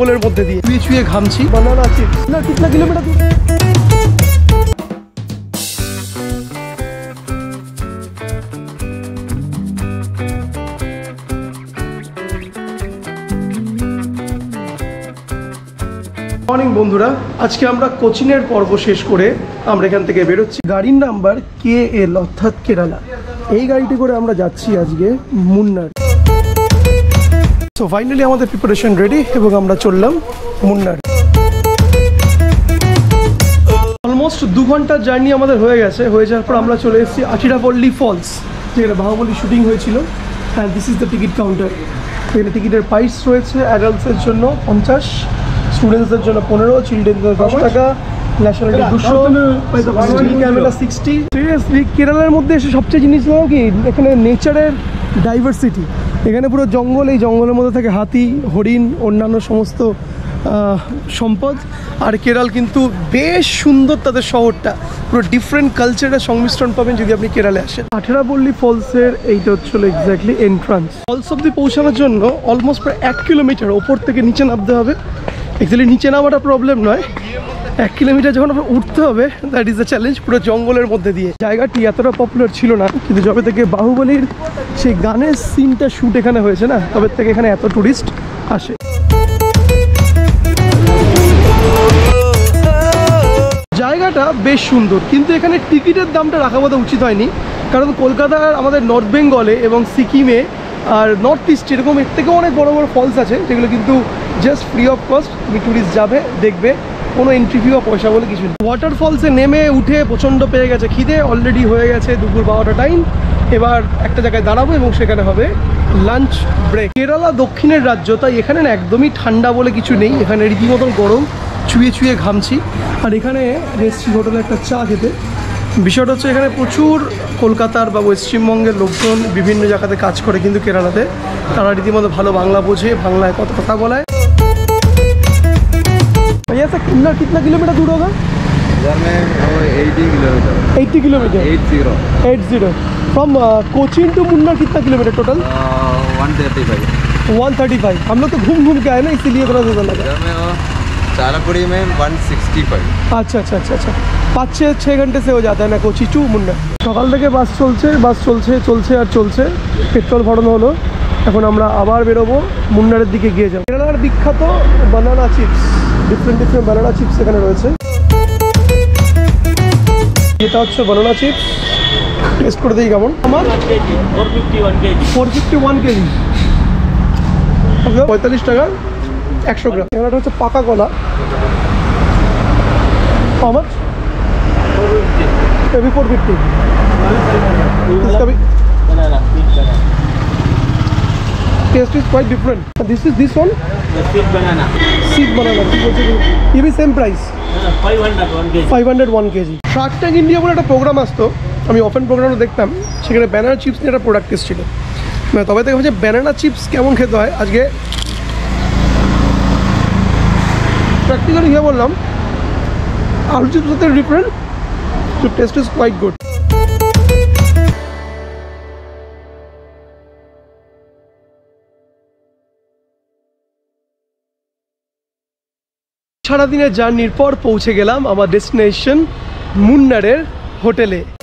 জঙ্গলের মধ্যে দিয়ে তুই ছুঁয়ে ঘামছি বানানা চিপস না কত কিলোমিটার দূর মর্নিং বন্ধুরা আজকে আমরা কোচিনের পর্ব শেষ করে আমরা এখান থেকে বের হচ্ছি গাড়ির নাম্বার KL অর্থাৎ কেরালা এই গাড়িতে করে আমরা যাচ্ছি আজকে মুন্নার সো ফাইনালি আমাদের প্রিপারেশন রেডি এবং আমরা চললাম মুন্নার অলমোস্ট 2 ঘন্টার জার্নি আমাদের হয়ে গেছে হয়ে যাওয়ার পর আমরা চলে এসেছি আচিরাপল্লী ফলস যেখানে বাহুবলী শুটিং হয়েছিল and this is the ticket counter এখানে টিকিটের প্রাইস রয়েছে অ্যাডাল্টসের জন্য 50 স্টুডেন্টসদের জন্য 15 চিলড্রেনদের 10 টাকা ন্যাশনালিটি 200 ক্যামেরা 60 সিরিয়াসলি কেরালার মধ্যে এসে সবচেয়ে জিনিস হলো কি এখানে নেচারের ডাইভার্সিটি এখানে পুরো জঙ্গল এই জঙ্গলের মধ্যে থাকে হাতি হরিণ অন্যান্য সমস্ত সম্পদ আর কেরাল কিন্তু বেশ সুন্দর তাদের শহরটা পুরো ডিফারেন্ট কালচারের সংমিশ্রণ পাবেন যদি আপনি কেরালে আসেন আচিরাপল্লী ফলসের এইটা হচ্ছে এক্স্যাক্টলি এন্ট্রান্স ফলস অবধি পৌঁছানোর জন্য অলমোস্ট প্রায় 1 কিলোমিটার ওপর থেকে নিচে নামতে হবে অ্যাকচুয়ালি নিচে নামাটা প্রবলেম নয় 1 কিলোমিটার যখন আপনার উঠতে হবে দ্যাট ইজ দ্য চ্যালেঞ্জ পুরো জঙ্গলের মধ্যে দিয়ে জায়গাটি এতটা পপুলার ছিল না কিন্তু যবে থেকে বাহুবলীর সেই গানের সিনটা শ্যুট এখানে হয়েছে না তবে থেকে এখানে এত টুরিস্ট আসে জায়গাটা বেশ সুন্দর কিন্তু এখানে টিকিটের দামটা রাখা বোধ উচিত হয়নি কারণ কলকাতার আমাদের নর্থ বেঙ্গলে এবং সিকিমে আর নর্থ ইস্ট এরকম এর থেকেও অনেক বড় বড় ফলস আছে যেগুলো কিন্তু জাস্ট ফ্রি অফ কস্ট তুমি ট্যুরিস্ট যাবে দেখবে কোনো এন্ট্রি ফি বা পয়সা বলে কিছু নেই ওয়াটারফলসে নেমে উঠে প্রচণ্ড পেয়ে গেছে খিদে অলরেডি হয়ে গেছে দুপুর 12টা টাইম এবার একটা জায়গায় দাঁড়াবো এবং সেখানে হবে লাঞ্চ ব্রেক কেরালা দক্ষিণের রাজ্য তাই এখানে না একদমই ঠান্ডা বলে কিছু নেই এখানে রীতিমতো গরম ছুঁয়ে ছুঁয়ে ঘামছি আর এখানে রেস্ট হোটেলে একটা চা খেতে বিষয়টা হচ্ছে এখানে প্রচুর কলকাতার বা পশ্চিমবঙ্গের লোকজন বিভিন্ন জায়গাতে কাজ করে কিন্তু কেরালাতে তারা রীতিমতো ভালো বাংলা বোঝে বাংলায় কত কথা বলায় भैया से कितना किलोमीटर दूर होगा इधर में 80 kilometre 80 from Cochin to Munnar कितना किलोमीटर टोटल 135 हम लोग तो घूम घूम के आए ना इसीलिए थोड़ा ज़्यादा लगा चारापुरी में 165 अच्छा 5-6 घंटे से हो जाता है ना कोची टू मुन्नार सकाल থেকে বাস চলছে পেট্রোল ভরানো হলো এখন আমরা আবার বেরোবো মুন্নারের দিকে গিয়ে যাবো কেরালার বিখ্যাত banana chips different different banana chips এখানে রয়েছে এটা হচ্ছে বানানা চিপস টেস্ট করে দিই কেমন আমার 451 কেজি 45 টাকা 100 গ্রাম কেরালাটা হচ্ছে পাকা কলা আমার 450 taste is quite different this one the seed banana ye bhi same price 501 kg Shark Tank India bole ekta program asto ami often program dekhtam shekhane banana chips ni ekta product test chilo na tobe theke hoye banana chips kemon khete hoy ajke practically ye bollam aloo chips are different the taste is quite good সারাদিনের জার্নির পর পৌঁছে গেলাম আমার destination মুন্নারের হোটেলে